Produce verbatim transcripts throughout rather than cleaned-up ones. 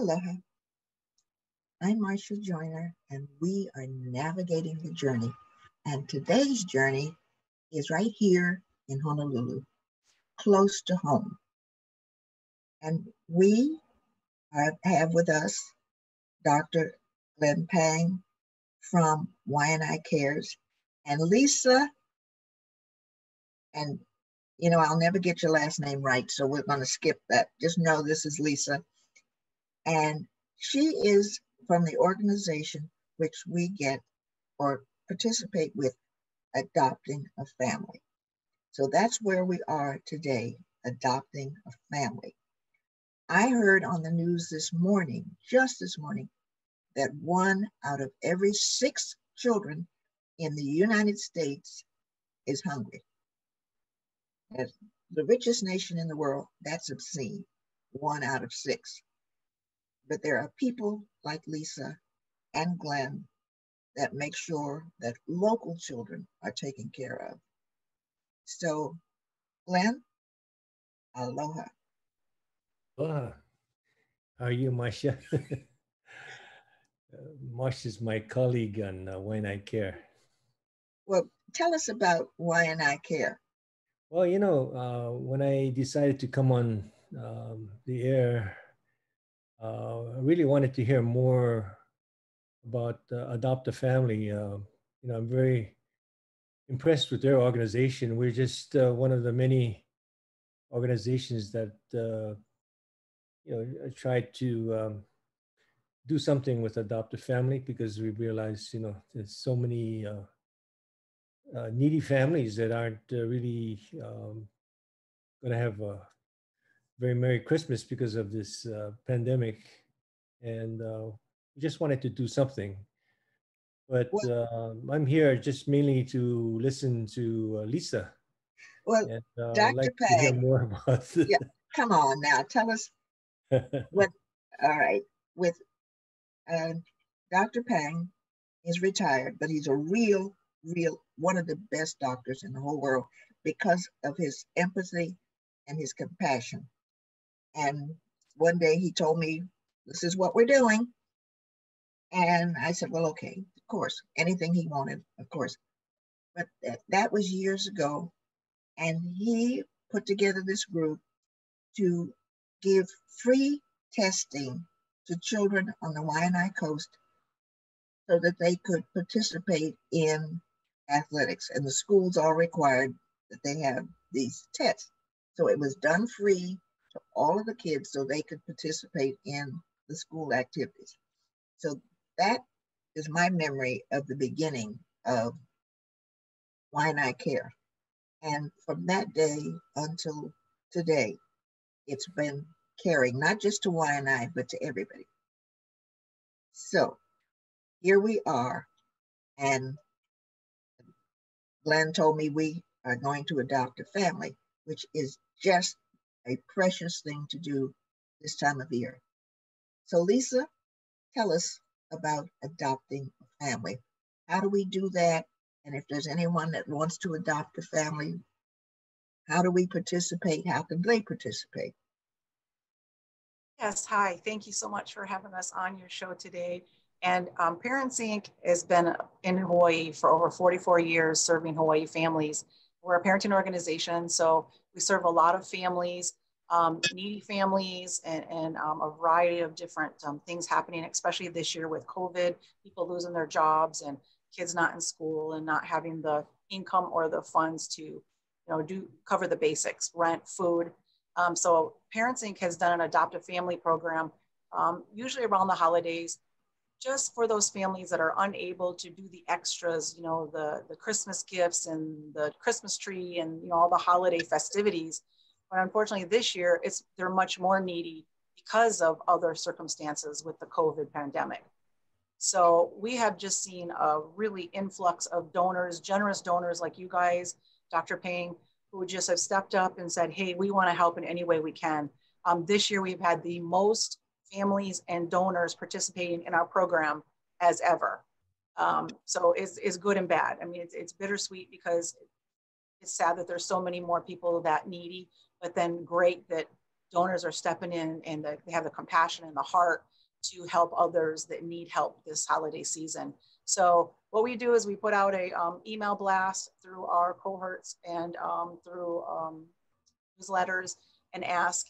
Aloha, I'm Marsha Joyner, and we are navigating the journey. And today's journey is right here in Honolulu, close to home. And we are, have with us Doctor Glenn Pang from Waianae Cares, and Lisa, and you know, I'll never get your last name right, so we're going to skip that. Just know this is Lisa. And she is from the organization which we get or participate with, Adopting a Family. So that's where we are today, adopting a family. I heard on the news this morning, just this morning, that one out of every six children in the United States is hungry. As the richest nation in the world, that's obscene, one out of six. But there are people like Lisa and Glenn that make sure that local children are taken care of. So, Glenn, aloha. Aloha. How are you, Marsha? Marsha's my colleague on uh, Waianae Care. Well, tell us about Waianae Care. Well, you know, uh, when I decided to come on um, the air, uh, I really wanted to hear more about uh, Adopt a Family. Uh, you know, I'm very impressed with their organization. We're just uh, one of the many organizations that, uh, you know, try to um, do something with Adopt a Family, because we realize, you know, there's so many uh, Uh, needy families that aren't uh, really um, going to have a very Merry Christmas because of this uh, pandemic. And uh, we just wanted to do something. But well, uh, I'm here just mainly to listen to uh, Lisa. Well, and, uh, Doctor I'd like Pang, to hear more about this. Yeah, come on now, tell us. What, all right, with uh, Doctor Pang is retired, but he's a real real, one of the best doctors in the whole world because of his empathy and his compassion. And one day he told me, this is what we're doing. And I said, well, okay, of course, anything he wanted, of course. But that, that was years ago. And he put together this group to give free testing to children on the Waianae coast so that they could participate in athletics, and the schools all required that they have these tests. So it was done free to all of the kids so they could participate in the school activities. So that is my memory of the beginning of Waianae Care. And from that day until today, it's been caring, not just to Waianae, but to everybody. So here we are, and Glenn told me we are going to adopt a family, which is just a precious thing to do this time of year. So Lisa, tell us about adopting a family. How do we do that? And if there's anyone that wants to adopt a family, how do we participate? How can they participate? Yes, hi. Thank you so much for having us on your show today. And um, Parents Incorporated has been in Hawaii for over forty-four years, serving Hawaii families. We're a parenting organization, so we serve a lot of families, um, needy families, and, and um, a variety of different um, things happening, especially this year with COVID, people losing their jobs and kids not in school and not having the income or the funds to, you know, do cover the basics, rent, food. Um, so Parents Incorporated has done an Adopt a Family program, um, usually around the holidays, just for those families that are unable to do the extras, you know, the, the Christmas gifts and the Christmas tree and, you know, all the holiday festivities. But unfortunately this year, it's they're much more needy because of other circumstances with the COVID pandemic. So we have just seen a really influx of donors, generous donors like you guys, Doctor Pang, who just have stepped up and said, hey, we wanna help in any way we can. Um, this year we've had the most families and donors participating in our program as ever. Um, so it's, it's good and bad. I mean, it's, it's bittersweet because it's sad that there's so many more people that needy, but then great that donors are stepping in and the, they have the compassion and the heart to help others that need help this holiday season. So what we do is we put out a um, email blast through our cohorts and um, through um, newsletters, and ask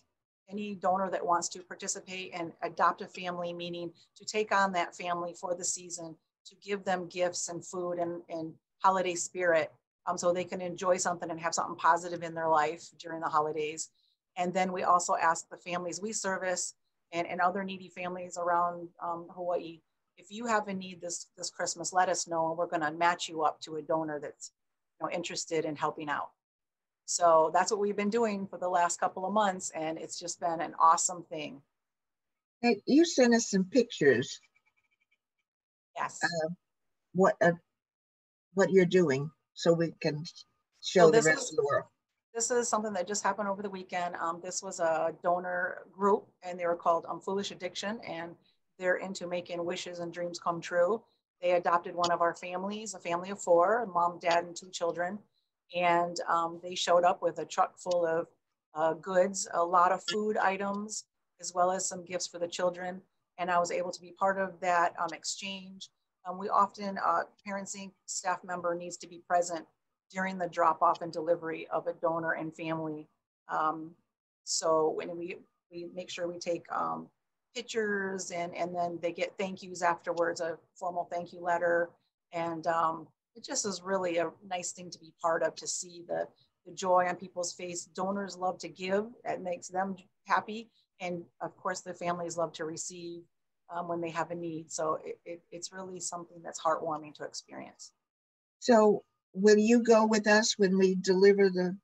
any donor that wants to participate and adopt a family, meaning to take on that family for the season, to give them gifts and food and, and holiday spirit, um, so they can enjoy something and have something positive in their life during the holidays. And then we also ask the families we service and, and other needy families around um, Hawaii, if you have a need this, this Christmas, let us know, and we're gonna match you up to a donor that's you know, interested in helping out. So that's what we've been doing for the last couple of months, and it's just been an awesome thing. Hey, you sent us some pictures. Yes. Uh, what uh, what you're doing, so we can show so the rest is, of the world. This is something that just happened over the weekend. Um, this was a donor group, and they were called um, Foolish Addiction, and they're into making wishes and dreams come true. They adopted one of our families, a family of four, mom, dad, and two children. And um, they showed up with a truck full of uh, goods, a lot of food items, as well as some gifts for the children. And I was able to be part of that um, exchange. Um, we often, uh, Parents Incorporated staff member needs to be present during the drop off and delivery of a donor and family. Um, so when we, we make sure we take um, pictures, and, and then they get thank yous afterwards, a formal thank you letter. And um, it just is really a nice thing to be part of, to see the, the joy on people's face. Donors love to give, that makes them happy. And of course the families love to receive um, when they have a need. So it, it, it's really something that's heartwarming to experience. So will you go with us when we deliver the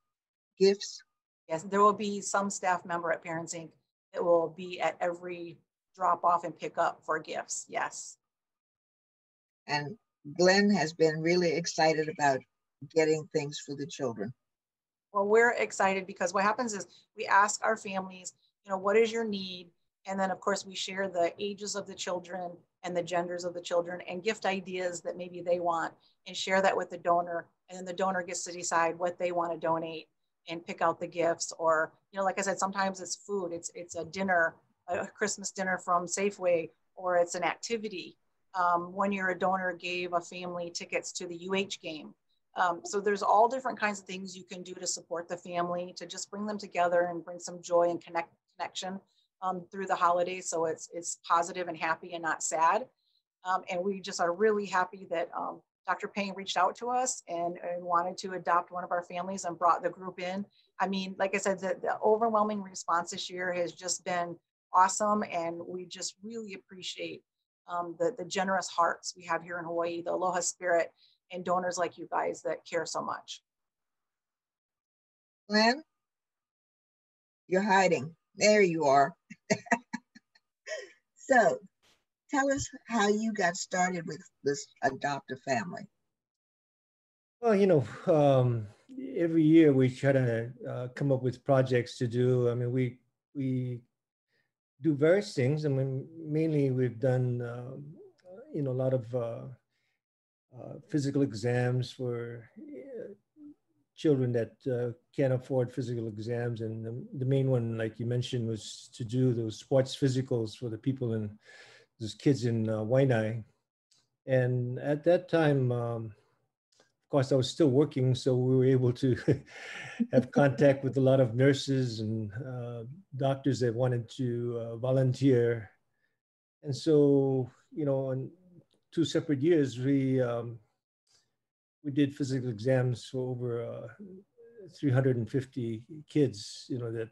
gifts? Yes, there will be some staff member at Parents Incorporated that will be at every drop off and pick up for gifts, yes. And Glenn has been really excited about getting things for the children. Well, we're excited because what happens is we ask our families, you know, what is your need? And then of course we share the ages of the children and the genders of the children and gift ideas that maybe they want, and share that with the donor. And then the donor gets to decide what they want to donate and pick out the gifts. Or, you know, like I said, sometimes it's food, it's, it's a dinner, a Christmas dinner from Safeway, or it's an activity. Um, one year a donor gave a family tickets to the U H game. Um, so there's all different kinds of things you can do to support the family, to just bring them together and bring some joy and connect connection um, through the holidays. So it's, it's positive and happy and not sad. Um, and we just are really happy that um, Doctor Pang reached out to us and, and wanted to adopt one of our families and brought the group in. I mean, like I said, the, the overwhelming response this year has just been awesome. And we just really appreciate Um, the, the generous hearts we have here in Hawaii, the aloha spirit, and donors like you guys that care so much. Glenn, you're hiding. There you are. So tell us how you got started with this Adopt a Family. Well, you know, um, every year we try to uh, come up with projects to do. I mean, we, we, do various things. I mean, mainly we've done, uh, you know, a lot of uh, uh, physical exams for uh, children that uh, can't afford physical exams. And the, the main one, like you mentioned, was to do those sports physicals for the people and those kids in uh, Waianae. And at that time, um, of course, I was still working, so we were able to have contact with a lot of nurses and uh, doctors that wanted to uh, volunteer. And so, you know, on two separate years, we um, we did physical exams for over uh, three hundred fifty kids, you know, that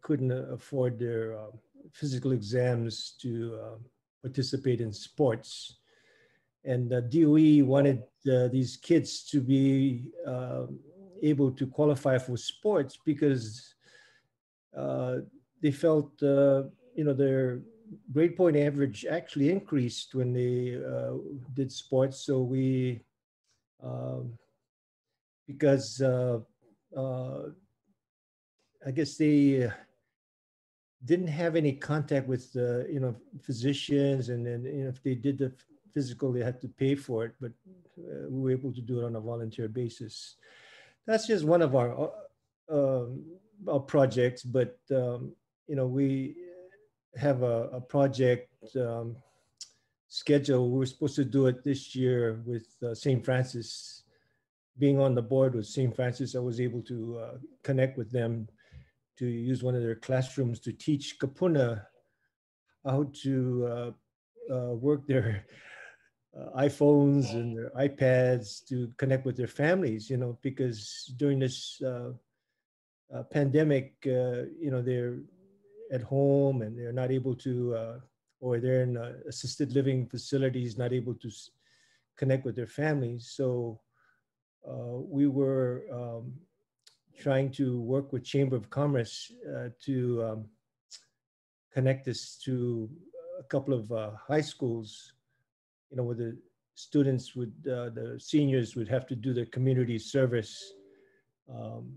couldn't afford their uh, physical exams to uh, participate in sports. And uh, D O E wanted uh, these kids to be uh, able to qualify for sports because uh, they felt, uh, you know, their grade point average actually increased when they uh, did sports. So we, uh, because uh, uh, I guess they, uh, didn't have any contact with, uh, you know, physicians, and then, you know, if they did the physical, they had to pay for it, but uh, we were able to do it on a volunteer basis. That's just one of our uh, um, uh, projects, but um, you know, we have a, a project um, schedule. We were supposed to do it this year with uh, Saint Francis. Being on the board with Saint Francis, I was able to uh, connect with them to use one of their classrooms to teach Kapuna how to uh, uh, work their uh, iPhones and their iPads to connect with their families, you know, because during this uh, uh, pandemic, uh, you know, they're at home and they're not able to, uh, or they're in uh, assisted living facilities, not able to s connect with their families. So uh, we were um, trying to work with Chamber of Commerce uh, to um, connect this to a couple of uh, high schools, you know, where the students would, uh, the seniors would have to do their community service, um,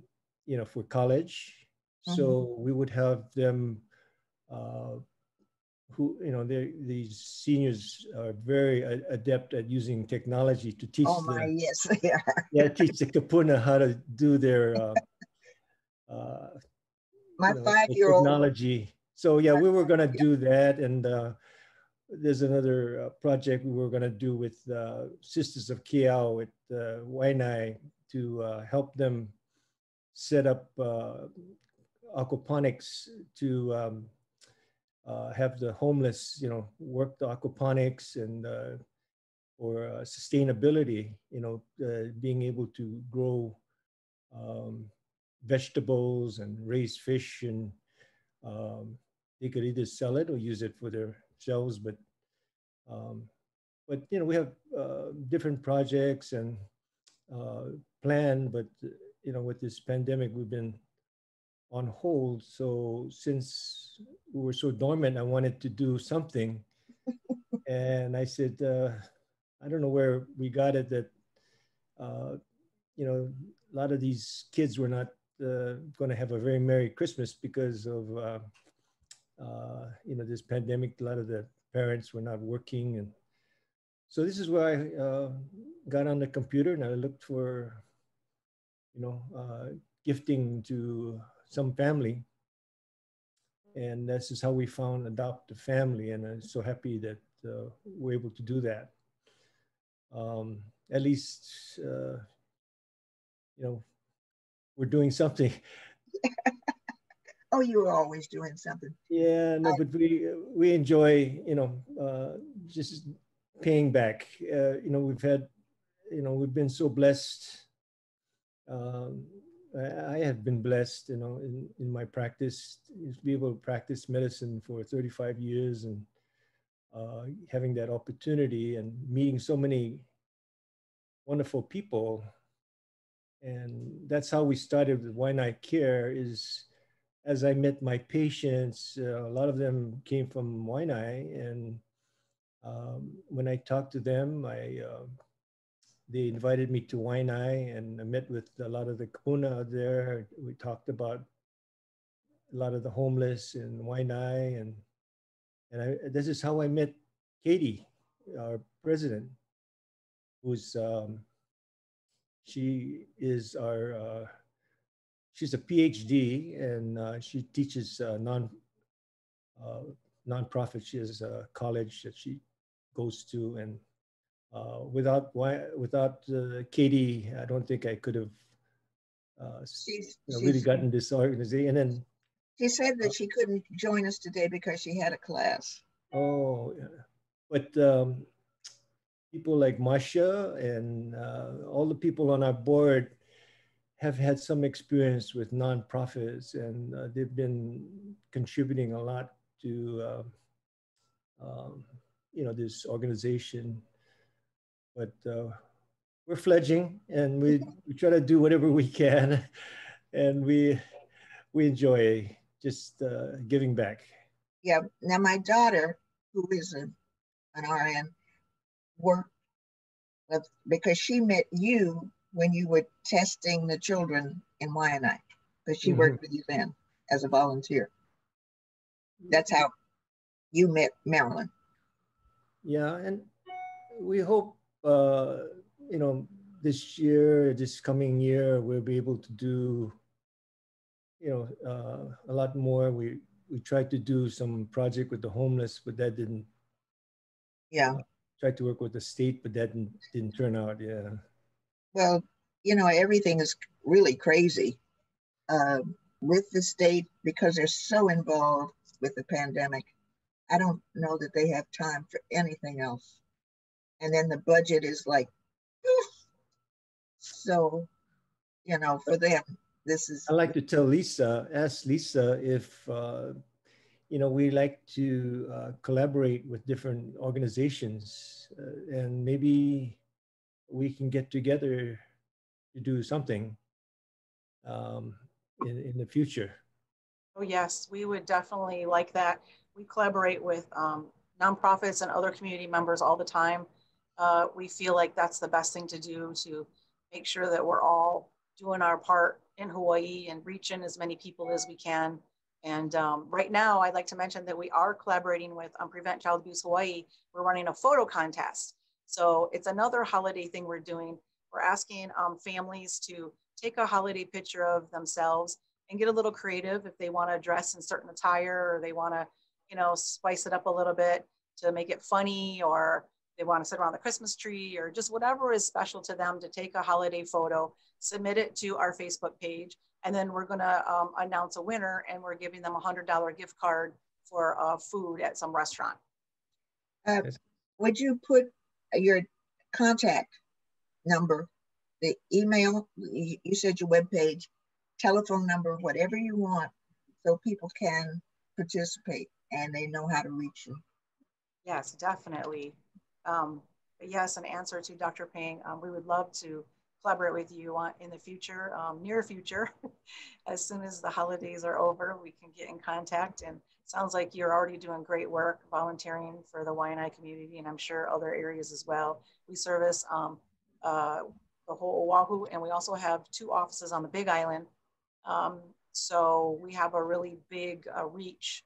you know, for college. Mm-hmm. So we would have them, uh, who, you know, these seniors are very adept at using technology to teach oh my, them. Yes, they are. Yeah, teach the Kapuna how to do their uh, uh, my you know, five-year-old technology. So yeah, we were gonna do that, and uh, there's another uh, project we were gonna do with uh, Sisters of Keao at uh, Wai'anae to uh, help them set up uh, aquaponics to um, uh, have the homeless, you know, work the aquaponics and uh, or uh, sustainability, you know, uh, being able to grow um, vegetables and raise fish, and um, they could either sell it or use it for themselves, but, um, but you know, we have uh, different projects and uh, planned, but, you know, with this pandemic, we've been on hold. So since we were so dormant, I wanted to do something. And I said, uh, I don't know where we got it that, uh, you know, a lot of these kids were not uh, going to have a very Merry Christmas because of, uh, uh, you know, this pandemic. A lot of the parents were not working. And so this is where I uh, got on the computer and I looked for, you know, uh, gifting to some family. And this is how we found Adopt a Family. And I'm so happy that uh, we're able to do that. Um, at least, uh, you know, we're doing something. Oh, you were always doing something. Yeah, no, but we we enjoy, you know, uh, just paying back. Uh, you know, we've had, you know, we've been so blessed. Um, I have been blessed, you know, in, in my practice, to be able to practice medicine for thirty-five years and uh, having that opportunity and meeting so many wonderful people. And that's how we started with Waianae Care, is as I met my patients, uh, a lot of them came from Waianae, and um, when I talked to them, I uh, they invited me to Waianae, and I met with a lot of the Kapuna out there. We talked about a lot of the homeless in Waianae, and and I, this is how I met Katie, our president, who's um, she is our uh, she's a PhD, and uh, she teaches uh, non uh, nonprofit. She has a college that she goes to, and Uh, without without uh, Katie, I don't think I could have uh, she's, you know, she's, really gotten this organization. And then she said that uh, she couldn't join us today because she had a class. Oh, yeah. But um, people like Marsha and uh, all the people on our board have had some experience with nonprofits, and uh, they've been contributing a lot to uh, um, you know, this organization. But uh, we're fledging, and we, we try to do whatever we can, and we we enjoy just uh, giving back. Yeah. Now my daughter, who is a, an R N, worked with, because she met you when you were testing the children in Waianae, but she mm-hmm. worked with you then as a volunteer. That's how you met Marilyn. Yeah, and we hope. Uh, you know, this year, this coming year, we'll be able to do you know, uh, a lot more. We we tried to do some project with the homeless, but that didn't. Yeah. Uh, tried to work with the state, but that didn't, didn't turn out. Yeah. Well, you know, everything is really crazy uh, with the state because they're so involved with the pandemic. I don't know that they have time for anything else. And then the budget is like, poof. So, you know, for them, this is. I like to tell Lisa, ask Lisa if, uh, you know, we like to uh, collaborate with different organizations uh, and maybe we can get together to do something um, in, in the future. Oh, yes, we would definitely like that. We collaborate with um, nonprofits and other community members all the time. Uh, we feel like that's the best thing to do to make sure that we're all doing our part in Hawaii and reaching as many people as we can. And um, right now, I'd like to mention that we are collaborating with um, Prevent Child Abuse Hawaii. We're running a photo contest. So it's another holiday thing we're doing. We're asking um, families to take a holiday picture of themselves and get a little creative if they want to dress in certain attire or they want to, you know, spice it up a little bit to make it funny, or they want to sit around the Christmas tree, or just whatever is special to them, to take a holiday photo, submit it to our Facebook page, and then we're going to um, announce a winner, and we're giving them a one hundred dollar gift card for uh, food at some restaurant. Uh, would you put your contact number, the email, you said your webpage, telephone number, whatever you want, so people can participate and they know how to reach you? Yes, definitely. Um, yes, in answer to Doctor Pang, um, we would love to collaborate with you on, in the future, um, near future. As soon as the holidays are over, we can get in contact. And it sounds like you're already doing great work volunteering for the Waianae community, and I'm sure other areas as well. We service um, uh, the whole Oahu, and we also have two offices on the Big Island. Um, so we have a really big uh, reach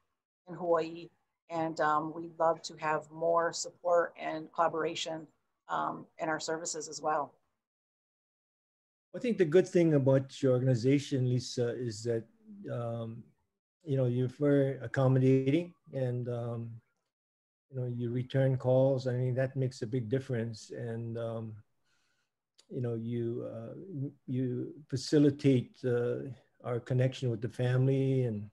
in Hawaii, and um, we'd love to have more support and collaboration um, in our services as well. I think the good thing about your organization, Lisa, is that um, you know, you're very accommodating, and um, you know, you return calls. I mean, that makes a big difference, and um, you know, you uh, you facilitate uh, our connection with the family, and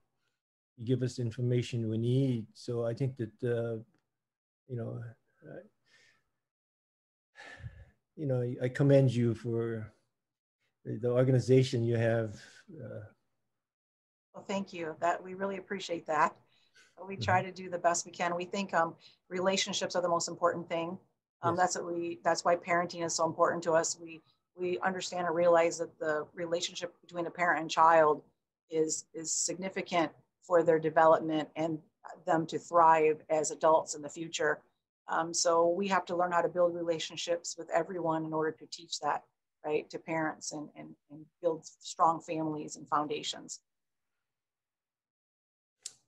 you give us information we need. So I think that, uh, you know, uh, you know, I commend you for the organization you have. Uh, well, thank you. That we really appreciate that. We try to do the best we can. We think um, relationships are the most important thing. Um, yes. That's what we. That's why parenting is so important to us. We we understand and realize that the relationship between a parent and child is is significant for their development and them to thrive as adults in the future. Um, so we have to learn how to build relationships with everyone in order to teach that, right, to parents, and, and, and build strong families and foundations.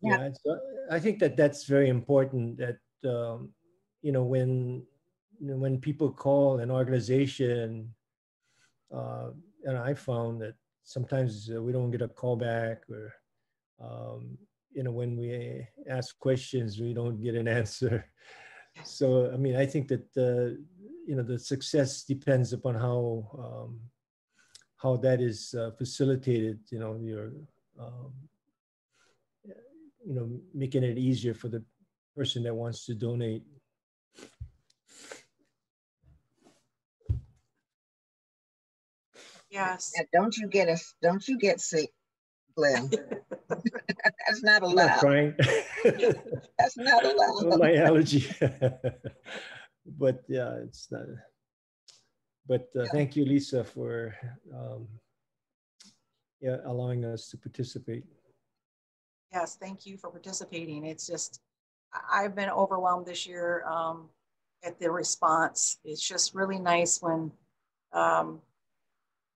Yeah, yeah, so I think that that's very important, that, um, you know, when, when people call an organization, uh, and I found that sometimes we don't get a call back, or, Um, you know, when we ask questions, we don't get an answer. So, I mean, I think that, uh, you know, the success depends upon how, um, how that is uh, facilitated, you know, your, um, you know, making it easier for the person that wants to donate. Yes. Don't you get us, don't you get sick, Glenn? That's not allowed. I'm trying. That's not allowed. Well, my allergy. But yeah, it's not. But uh, yeah. Thank you, Lisa, for um, yeah, allowing us to participate. Yes, thank you for participating. It's just, I've been overwhelmed this year um, at the response. It's just really nice when um,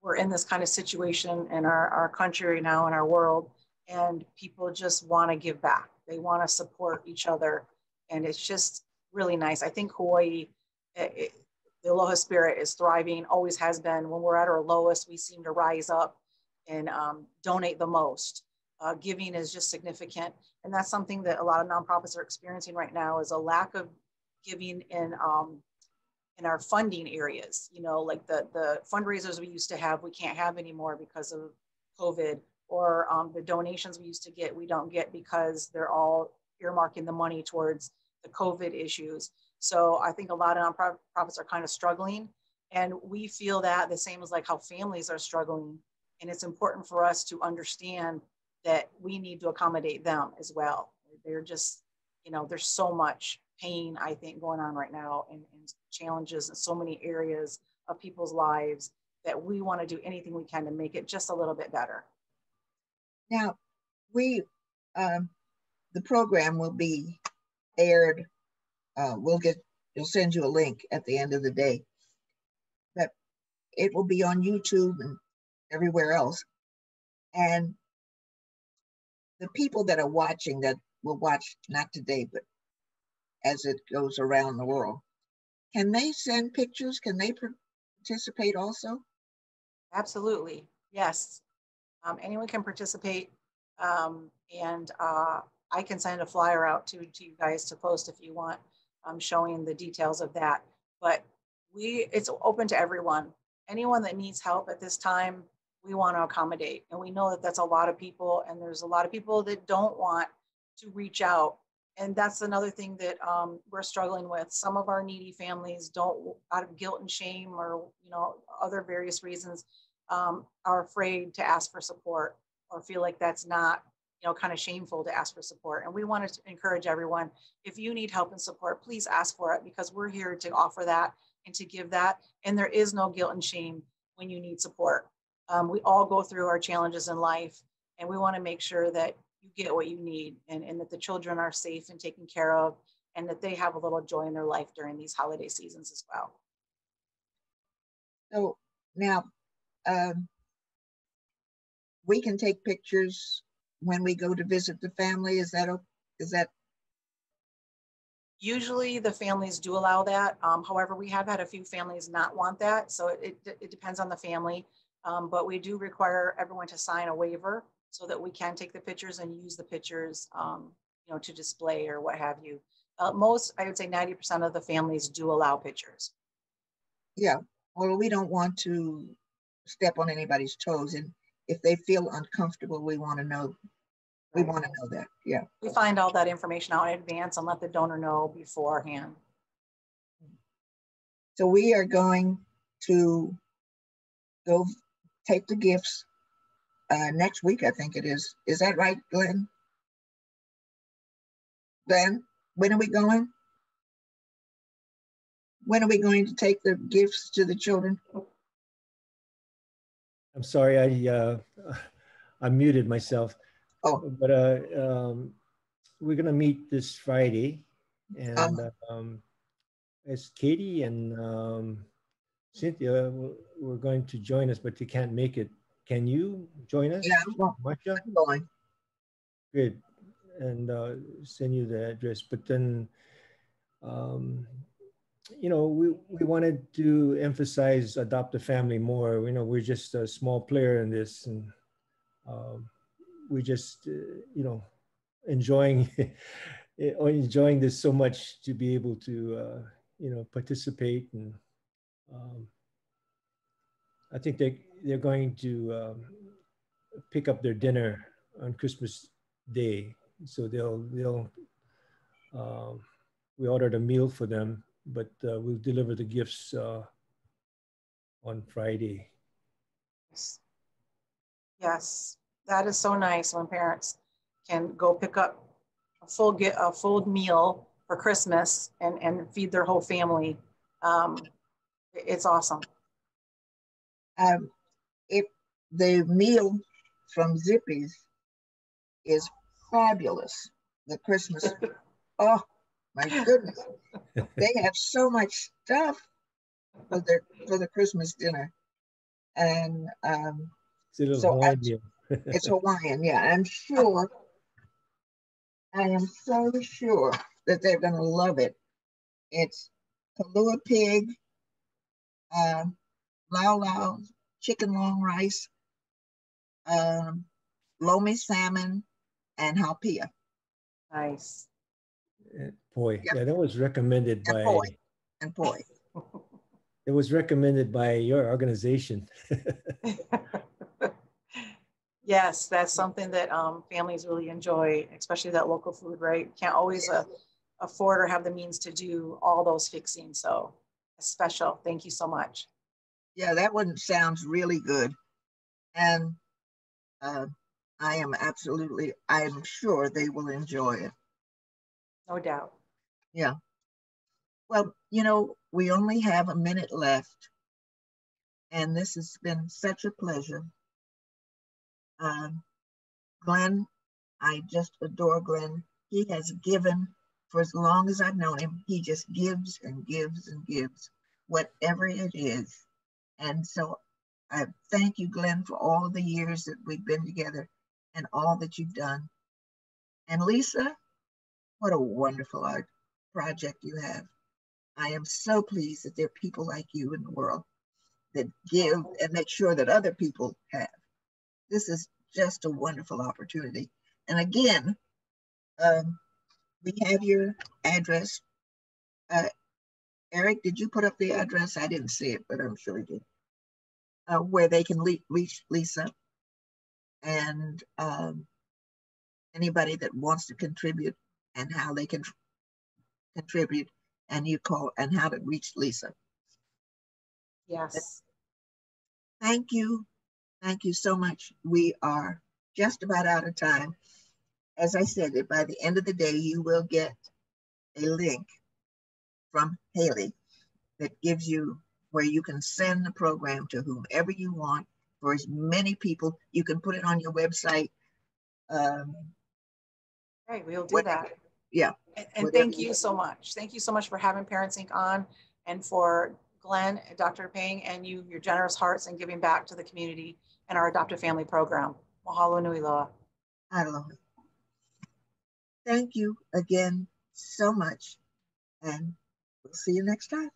we're in this kind of situation in our, our country now, in our world, and people just want to give back. They want to support each other. And it's just really nice. I think Hawaii, it, it, the Aloha spirit is thriving, always has been. When we're at our lowest, we seem to rise up and um, donate the most. Uh, giving is just significant. And that's something that a lot of nonprofits are experiencing right now, is a lack of giving in um, in our funding areas. You know, like the, the fundraisers we used to have, we can't have anymore because of COVID, or um, the donations we used to get, we don't get because they're all earmarking the money towards the COVID issues. So I think a lot of nonprofits are kind of struggling, and we feel that the same as like how families are struggling. And it's important for us to understand that we need to accommodate them as well. They're just, you know, there's so much pain, I think, going on right now, and, and challenges in so many areas of people's lives, that we want to do anything we can to make it just a little bit better. Now, we, um, the program will be aired. Uh, we'll get, we'll send you a link at the end of the day, but it will be on YouTube and everywhere else. And the people that are watching, that will watch, not today, but as it goes around the world, can they send pictures? Can they participate also? Absolutely, yes. Um, anyone can participate, um, and uh, I can send a flyer out to, to you guys to post if you want, um, showing the details of that. But we, it's open to everyone. Anyone that needs help at this time, we want to accommodate, and we know that that's a lot of people, and there's a lot of people that don't want to reach out. And that's another thing that um, we're struggling with. Some of our needy families don't, out of guilt and shame, or you know, other various reasons, um, are afraid to ask for support, or feel like that's not, you know, kind of shameful to ask for support. And we want to encourage everyone, if you need help and support, please ask for it, because we're here to offer that and to give that. And there is no guilt and shame when you need support. Um, we all go through our challenges in life, and we want to make sure that you get what you need, and, and that the children are safe and taken care of, and that they have a little joy in their life during these holiday seasons as well. So now um, we can take pictures when we go to visit the family. Is that, is that? Usually the families do allow that. Um, however, we have had a few families not want that. So it, it, it depends on the family. Um, but we do require everyone to sign a waiver so that we can take the pictures and use the pictures, um, you know, to display or what have you. Uh, most, I would say ninety percent of the families do allow pictures. Yeah, well, we don't want to step on anybody's toes. And if they feel uncomfortable, we want to know, we want to know that, yeah. We find all that information out in advance and let the donor know beforehand. So we are going to go take the gifts uh, next week, I think it is. Is that right, Glenn? Glenn, when are we going? When are we going to take the gifts to the children? I'm sorry, I uh, I muted myself. Oh, but uh, um, we're gonna meet this Friday, and um, um, it's Katie and um, Cynthia were going to join us, but they can't make it. Can you join us? Yeah, I'm going. Good, and uh, send you the address. But then, um, you know, we, we wanted to emphasize Adopt a Family more. We know we're just a small player in this, and um, we just, uh, you know, enjoying enjoying this so much to be able to, uh, you know, participate. And Um, I think they, they're going to um, pick up their dinner on Christmas Day. So they'll, they'll um, we ordered a meal for them, but uh, we'll deliver the gifts uh, on Friday. Yes. Yes, that is so nice when parents can go pick up a full, get a full meal for Christmas and, and feed their whole family. Um, It's awesome. Um, if the meal from Zippy's is fabulous, the Christmas, oh my goodness, they have so much stuff for their for the Christmas dinner, and um, it's so Hawaiian. I, it's Hawaiian, yeah. I'm sure. I am so sure that they're going to love it. It's Kapuna pig. Um, uh, Lao Lao, chicken long rice, um, lomi salmon, and haupia. Nice. Poi. Yep. Yeah, that was recommended and by... Poi. And poi. It was recommended by your organization. Yes, that's something that um, families really enjoy, especially that local food, right? Can't always uh, afford or have the means to do all those fixings. So it's special. Thank you so much. Yeah, that one sounds really good. And uh, I am absolutely, I'm sure they will enjoy it. No doubt. Yeah. Well, you know, we only have a minute left. And this has been such a pleasure. Uh, Glenn, I just adore Glenn. He has given for as long as I've known him. He just gives and gives and gives, whatever it is. And so I thank you, Glenn, for all the years that we've been together and all that you've done. And Lisa, what a wonderful art project you have. I am so pleased that there are people like you in the world that give and make sure that other people have. This is just a wonderful opportunity. And again, um, we have your address. Uh, Eric, did you put up the address? I didn't see it, but I'm sure you did. Uh, where they can le reach Lisa and um, anybody that wants to contribute and how they can contribute and you call and how to reach Lisa. Yes. Thank you. Thank you so much. We are just about out of time. As I said, by the end of the day, you will get a link from Haley that gives you where you can send the program to whomever you want for as many people. You can put it on your website. Um, right, we'll do whatever. that. Yeah. And, and thank you so much. Thank you so much for having Parents Incorporated on and for Glenn, Doctor Pang, and you, your generous hearts and giving back to the community and our adoptive family program. Mahalo nui loa. Aloha. Thank you again so much, and we'll see you next time.